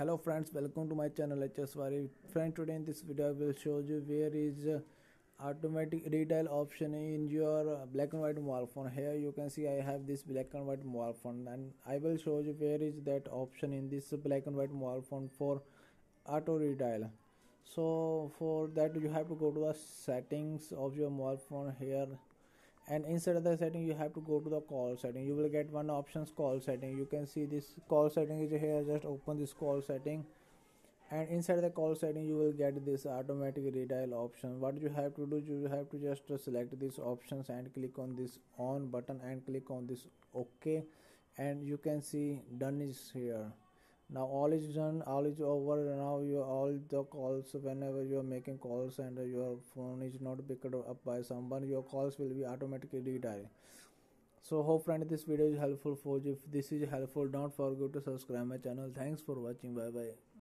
Hello friends, welcome to my channel HS Bari. Friend, today in this video I will show you where is automatic redial option in your black and white mobile phone. Here you can see I have this black and white mobile phone, and I will show you where is that option in this black and white mobile phone for auto redial. So for that you have to go to the settings of your mobile phone here, and inside the setting you have to go to the call setting. You will get one options, call setting. You can see this call setting is here. Just open this call setting, and inside the call setting you will get this automatic redial option. What you have to do, you have to just select these options and click on this on button and click on this OK, and you can see done is here. Now all is done, all is over. Now you all the calls, whenever you are making calls and your phone is not picked up by someone, your calls will be automatically redialed. So hope friend this video is helpful for you. If this is helpful, don't forget to subscribe my channel. Thanks for watching. Bye bye.